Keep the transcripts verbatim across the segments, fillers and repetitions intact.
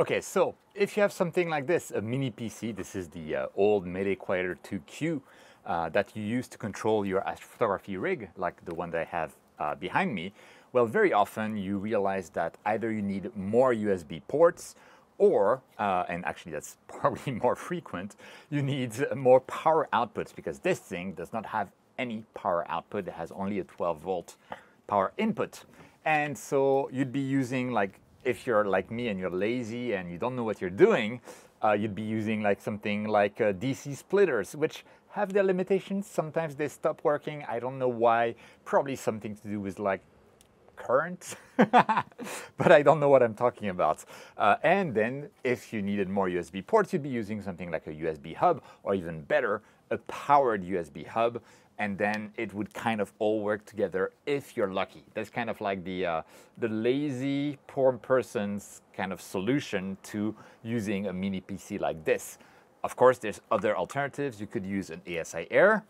Okay, so if you have something like this, a mini P C, this is the uh, old Mele Quieter two Q uh, that you use to control your astrophotography rig, like the one that I have uh, behind me, well, very often you realize that either you need more U S B ports or, uh, and actually that's probably more frequent, you need more power outputs because this thing does not have any power output. It has only a twelve volt power input. And so you'd be using like, if you're like me and you're lazy and you don't know what you're doing, uh, you'd be using like something like uh, D C splitters, which have their limitations. Sometimes they stop working. I don't know why. Probably something to do with like current, but I don't know what I'm talking about. Uh, and then if you needed more U S B ports, you'd be using something like a U S B hub or even better, a powered U S B hub. And then it would kind of all work together if you're lucky. That's kind of like the, uh, the lazy, poor person's kind of solution to using a mini P C like this. Of course, there's other alternatives. You could use an A S I Air,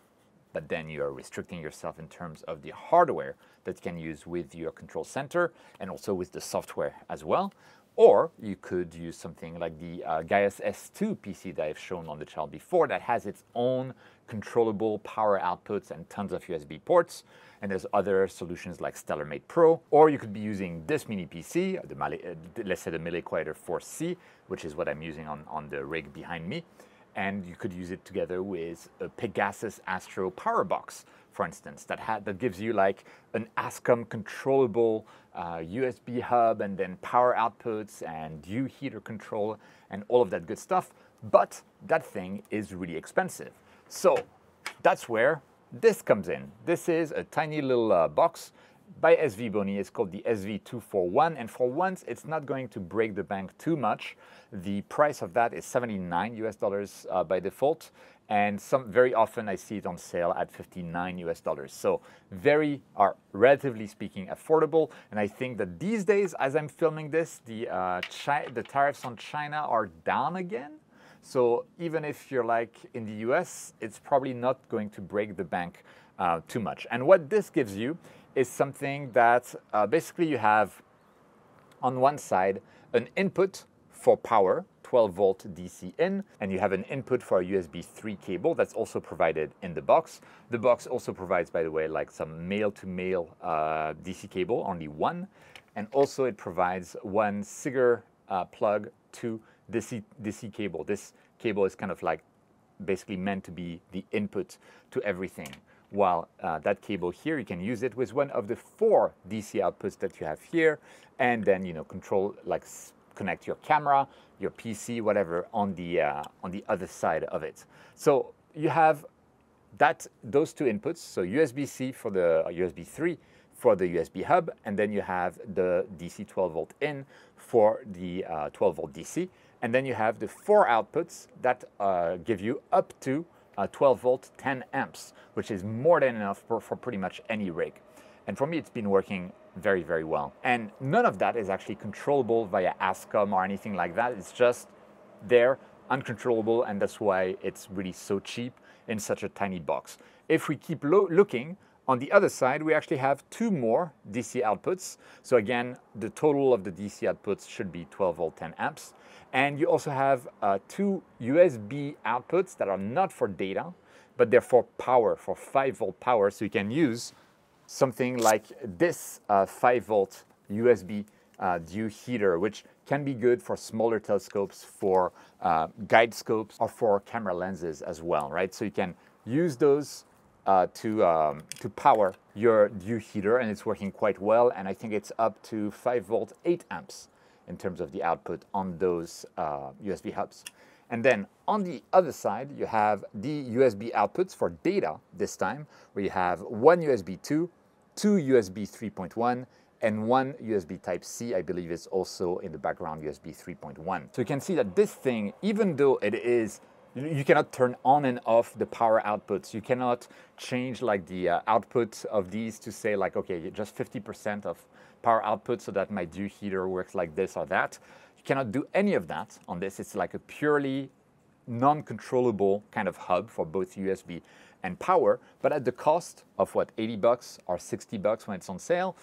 but then you are restricting yourself in terms of the hardware that you can use with your control center and also with the software as well. Or you could use something like the uh, Gaius S two P C that I've shown on the channel before that has its own controllable power outputs and tons of U S B ports. And there's other solutions like StellarMate Pro. Or you could be using this mini P C, the Mali, uh, let's say the Milliquarter four C, which is what I'm using on, on the rig behind me. And you could use it together with a Pegasus Astro power box, for instance, that, ha that gives you like an ASCOM controllable uh, U S B hub and then power outputs and U heater control and all of that good stuff. But that thing is really expensive. So that's where this comes in. This is a tiny little uh, box by SVBony. It's called the S V two forty-one, and for once it's not going to break the bank too much. The price of that is seventy-nine U S dollars uh, by default, and some very often I see it on sale at fifty-nine U S dollars. So very are relatively speaking affordable, and I think that these days, as I'm filming this, the uh, chi the tariffs on China are down again. So even if you're like in the U S, it's probably not going to break the bank uh, too much. And what this gives you is something that uh, basically you have on one side an input for power, twelve volt D C in, and you have an input for a U S B three cable that's also provided in the box. The box also provides, by the way, like some male-to-male uh, D C cable, only one, and also it provides one Seger uh, plug to D C, D C cable. This cable is kind of like basically meant to be the input to everything. While uh, that cable here, you can use it with one of the four D C outputs that you have here, and then you know control like connect your camera, your P C, whatever on the uh, on the other side of it. So you have that those two inputs, so U S B C for the uh, U S B three for the U S B hub, and then you have the D C twelve volt in for the uh, twelve volt D C, and then you have the four outputs that uh, give you up to Uh, twelve volt ten amps, which is more than enough for, for pretty much any rig. And for me, it's been working very, very well. And none of that is actually controllable via ASCOM or anything like that. It's just there, uncontrollable, and that's why it's really so cheap in such a tiny box. If we keep lo looking, on the other side, we actually have two more D C outputs. So again, the total of the D C outputs should be twelve volt ten amps. And you also have uh, two U S B outputs that are not for data, but they're for power, for five volt power. So you can use something like this uh, five volt U S B uh, U heater, which can be good for smaller telescopes, for uh, guide scopes, or for camera lenses as well, right? So you can use those Uh, to, um, to power your U heater, and it's working quite well, and I think it's up to five volt eight amps in terms of the output on those uh, U S B hubs. And then on the other side you have the U S B outputs for data this time, where you have one U S B two, two U S B three point one, and one U S B type C, I believe is also in the background U S B three point one. So you can see that this thing, even though it is you cannot turn on and off the power outputs. You cannot change like the uh, output of these to say like, okay, just fifty percent of power output so that my U heater works like this or that. You cannot do any of that on this. It's like a purely non-controllable kind of hub for both U S B and power, but at the cost of what, eighty bucks or sixty bucks when it's on sale?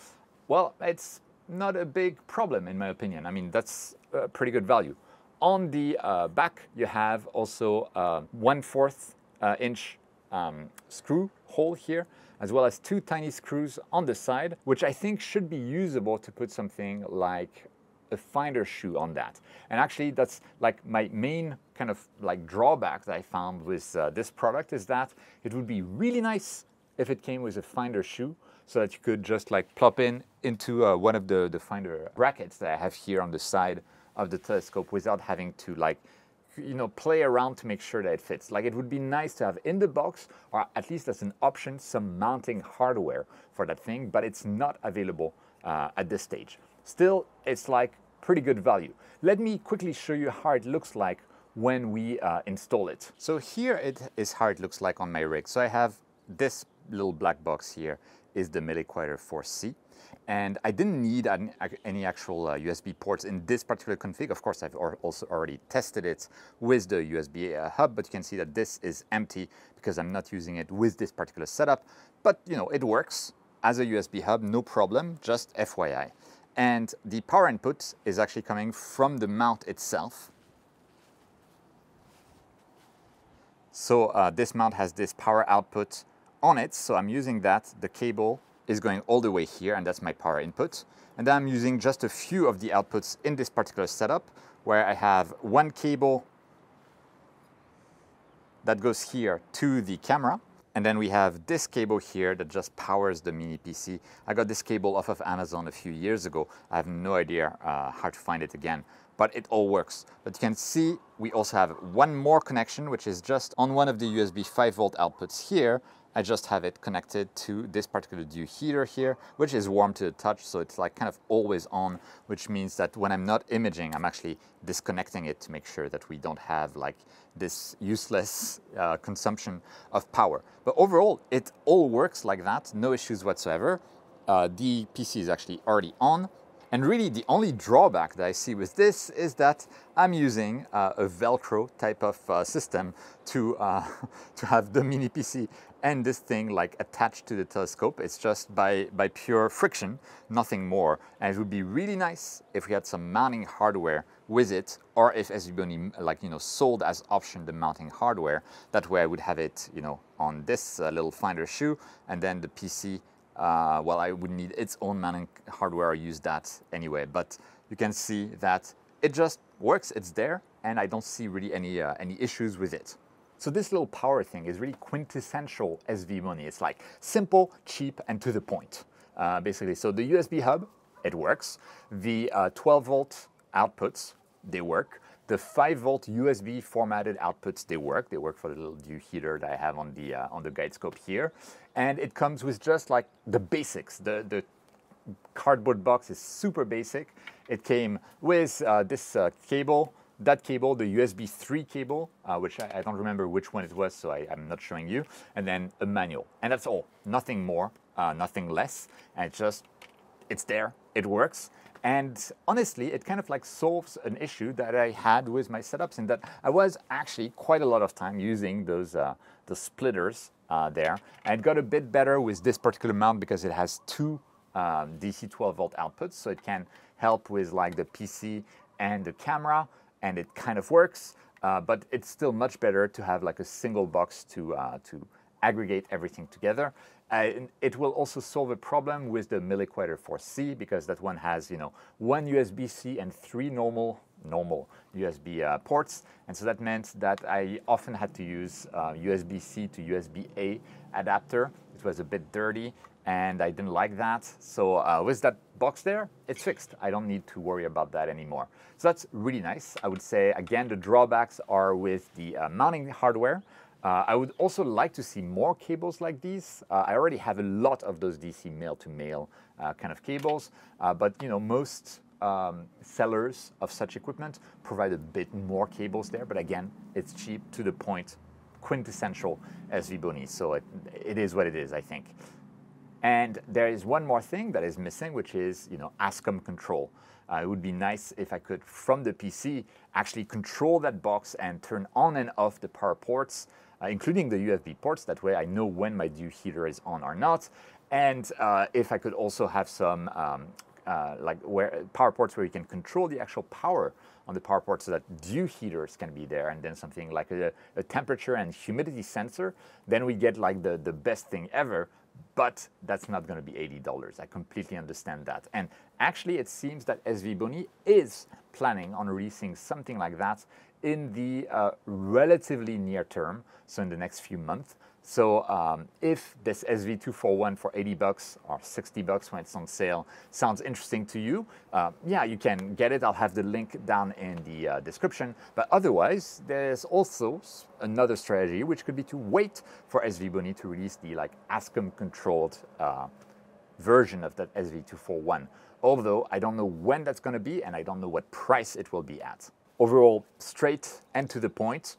Well, it's not a big problem in my opinion. I mean, that's a pretty good value. On the uh, back, you have also a one-fourth uh, inch um, screw hole here, as well as two tiny screws on the side, which I think should be usable to put something like a finder shoe on that. And actually, that's like my main kind of like drawback that I found with uh, this product, is that it would be really nice if it came with a finder shoe, so that you could just like plop in into uh, one of the, the finder brackets that I have here on the side of the telescope without having to like, you know, play around to make sure that it fits. Like, it would be nice to have in the box, or at least as an option, some mounting hardware for that thing, but it's not available uh, at this stage. Still, it's like pretty good value. Let me quickly show you how it looks like when we uh, install it. So here it is how it looks like on my rig. So I have this little black box here is the Milliquarter four C. And I didn't need an, any actual uh, U S B ports in this particular config. Of course, I've also already tested it with the U S B uh, hub, but you can see that this is empty because I'm not using it with this particular setup. But, you know, it works as a U S B hub, no problem, just F Y I. And the power input is actually coming from the mount itself. So uh, this mount has this power output on it, so I'm using that. The cable is going all the way here, and that's my power input. And then I'm using just a few of the outputs in this particular setup, where I have one cable that goes here to the camera. And then we have this cable here that just powers the mini P C. I got this cable off of Amazon a few years ago. I have no idea uh, how to find it again, but it all works. But you can see we also have one more connection, which is just on one of the U S B five volt outputs here. I just have it connected to this particular dew heater here, which is warm to the touch, so it's like kind of always on, which means that when I'm not imaging, I'm actually disconnecting it to make sure that we don't have like this useless uh, consumption of power. But overall, it all works like that, no issues whatsoever. Uh, the P C is actually already on. And really, the only drawback that I see with this is that I'm using uh, a Velcro type of uh, system to, uh, to have the mini P C and this thing like attached to the telescope. It's just by, by pure friction, nothing more. And it would be really nice if we had some mounting hardware with it, or if S V Bony like, you know, sold as option the mounting hardware. That way I would have it, you know, on this uh, little finder shoe, and then the P C, Uh, well, I would need its own mounting hardware, or use that anyway. But you can see that it just works, it's there, and I don't see really any, uh, any issues with it. So this little power thing is really quintessential S V Bony. It's like simple, cheap, and to the point, uh, basically. So the U S B hub, it works. The uh, twelve volt outputs, they work. The five volt U S B formatted outputs, they work. They work for the little dew heater that I have on the, uh, on the guide scope here. And it comes with just like the basics. The, the cardboard box is super basic. It came with uh, this uh, cable, that cable, the U S B three cable, uh, which I, I don't remember which one it was, so I, I'm not showing you. And then a manual. And that's all. Nothing more, uh, nothing less. And it just, it's there, it works. And honestly, it kind of like solves an issue that I had with my setups, in that I was actually quite a lot of time using those uh, the splitters uh, there. And it got a bit better with this particular mount because it has two um, D C twelve volt outputs, so it can help with like the P C and the camera, and it kind of works. Uh, but it's still much better to have like a single box to uh, to aggregate everything together. Uh, it will also solve a problem with the Milliquarter four C, because that one has, you know, one U S B C and three normal normal U S B uh, ports, and so that meant that I often had to use uh, U S B C to U S B A adapter. It was a bit dirty, and I didn't like that. So uh, with that box there, it's fixed. I don't need to worry about that anymore. So that's really nice. I would say again, the drawbacks are with the uh, mounting hardware. Uh, I would also like to see more cables like these. Uh, I already have a lot of those D C male-to-male uh, kind of cables, uh, but you know, most um, sellers of such equipment provide a bit more cables there. But again, it's cheap, to the point, quintessential S V Bony. So it, it is what it is, I think. And there is one more thing that is missing, which is, you know, ASCOM control. Uh, it would be nice if I could, from the P C, actually control that box and turn on and off the power ports, Uh, including the U S B ports. That way I know when my dew heater is on or not. And uh, if I could also have some um, uh, like where power ports where you can control the actual power on the power port so that dew heaters can be there, and then something like a, a temperature and humidity sensor, then we get like the, the best thing ever. But that's not going to be eighty dollars. I completely understand that. And actually, it seems that SVBony is planning on releasing something like that in the uh, relatively near term, so in the next few months. So um, if this S V two forty-one for eighty bucks or sixty bucks when it's on sale sounds interesting to you, uh, yeah, you can get it. I'll have the link down in the uh, description. But otherwise, there's also another strategy, which could be to wait for SVBony to release the like ASCOM controlled uh, version of that S V two forty-one. Although I don't know when that's going to be, and I don't know what price it will be at. Overall, straight and to the point.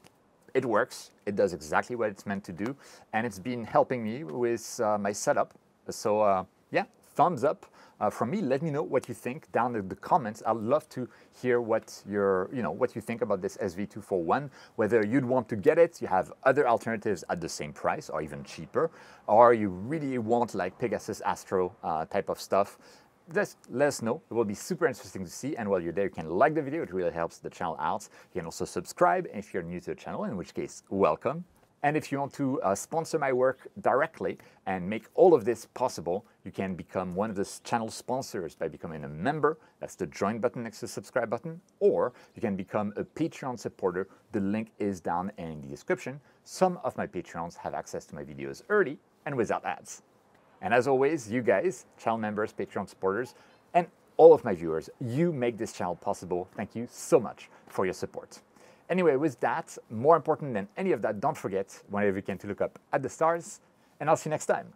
It works, it does exactly what it's meant to do, and it's been helping me with uh, my setup. So uh, yeah, thumbs up uh, from me. Let me know what you think down in the comments. I'd love to hear what your, you know, what you think about this S V two forty-one, whether you'd want to get it, you have other alternatives at the same price or even cheaper, or you really want like Pegasus Astro uh, type of stuff. Just let us know. It will be super interesting to see. And while you're there, you can like the video. It really helps the channel out. You can also subscribe if you're new to the channel, in which case, welcome. And if you want to uh, sponsor my work directly and make all of this possible, you can become one of this channel sponsors by becoming a member. That's the join button next to the subscribe button. Or you can become a Patreon supporter. The link is down in the description. Some of my Patreons have access to my videos early and without ads. And as always, you guys, channel members, Patreon supporters, and all of my viewers, you make this channel possible. Thank you so much for your support. Anyway, with that, more important than any of that, don't forget, whenever you can, to look up at the stars, and I'll see you next time.